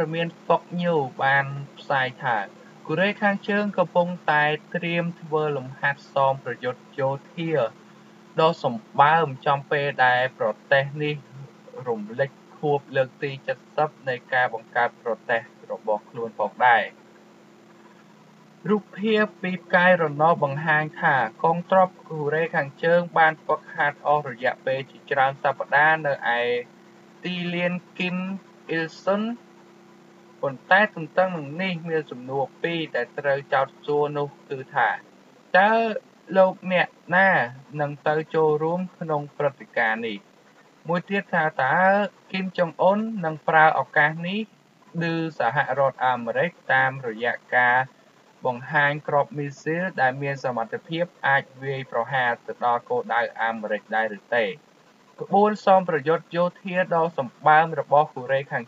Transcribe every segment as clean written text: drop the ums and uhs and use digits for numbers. ត៌មានពកញូបានផ្សាយថាគូរ៉េខាងជើងកំពុងតែត្រៀមធ្វើលំហាត់សមប្រយុទ្ធយោធាដ៏សម្បើមចំពេលដែលប្រទេសនេះរំលេចខួបលើកទី 70 ប៉ុន្តែទន្ទឹមនឹងនេះមានសំណួរពីរដែលត្រូវចោទសួរនោះគឺថាតើលោកអ្នកណានឹងទៅចូលរួមក្នុងព្រឹត្តិការណ៍នេះ ក្បួនសំប្រយុទ្ធយោធាដ៏សម្បើមរបស់កូរ៉េខាង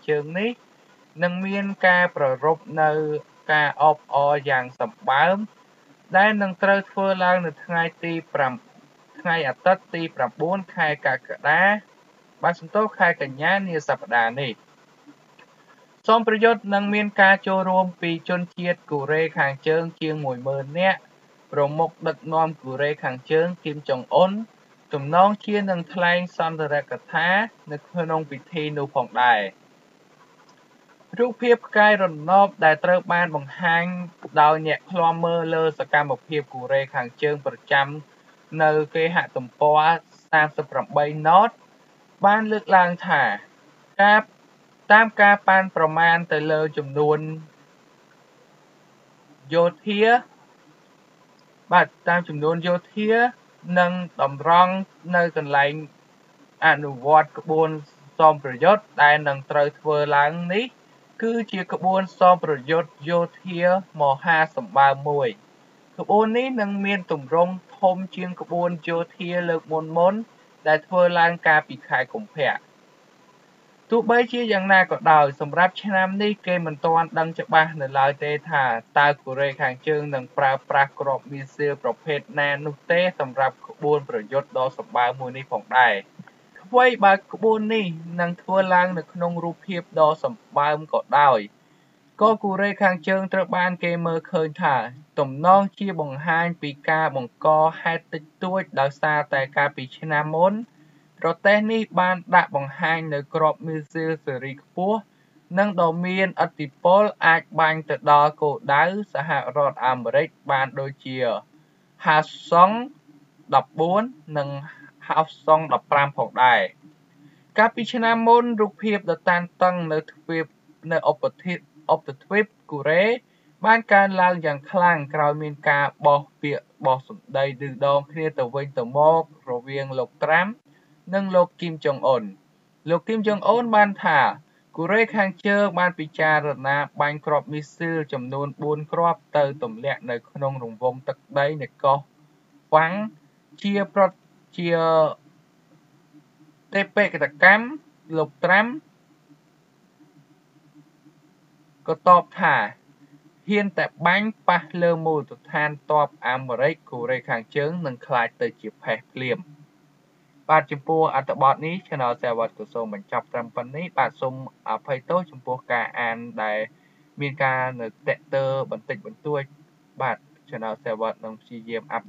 ជើងនេះនឹងមានការប្ររព្ធនៅការអបអរយ៉ាងសម្បើមដែលនឹងត្រូវធ្វើឡើងនៅថ្ងៃទី តំណងជានឹងថ្លែងសន្ទរកថានៅក្នុងពិធីនោះផងដែររូបភាពផ្កាយរណបដែលត្រូវបានបង្ហាញដោយអ្នកខ្លាំមើលលើសកម្មភាពគូរ៉េខាងជើងប្រចាំនៅគេហទំព័រ ទោះបីជាយ៉ាងណាក៏ដោយសម្រាប់ឆ្នាំនេះគេមិនទាន់ដឹងច្បាស់នៅឡើយទេថាតើកូរ៉េខាងជើងនឹងប្រើប្រាស់គ្រាប់មីស៊ីលប្រភេទណានោះទេសម្រាប់ក្បួនប្រយុទ្ធដ៏សម្បើមមួយនេះផងដែរ ប្រទេសនេះបានដាក់បង្ហាញនៅក្របមីស៊ីលសេរីខ្ពស់និងដ៏មានឥទ្ធិពលអាចបាញ់ទៅដល់គោលដៅសហរដ្ឋអាមេរិកបានដូចជា និងលោកគីមចុងអ៊ុនបានថាកូរ៉េខាងជើងបានពិចារណាបាញ់គ្រាប់មីស៊ីលចំនួន 4 គ្រាប់ទៅទម្លាក់នៅក្នុងរង្វង់ទឹកដីនៃកោះវ៉ាងជាប្រជាទេពកតកម្មលោកត្រាំក៏តបថាហ៊ានតែបាញ់ប៉ះលើមូលដ្ឋានតបអាមេរិកកូរ៉េខាងជើងនឹងខ្លាចទៅជាផេះភ្លាម បាទចំពោះអត្ថបទនេះ Channel សេវ៉ាត់ នឹងព្យាយាមអាប់ដ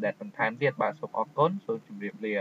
េតបន្ថែមទៀតបាទសូមអរគុណសូមជម្រាបលា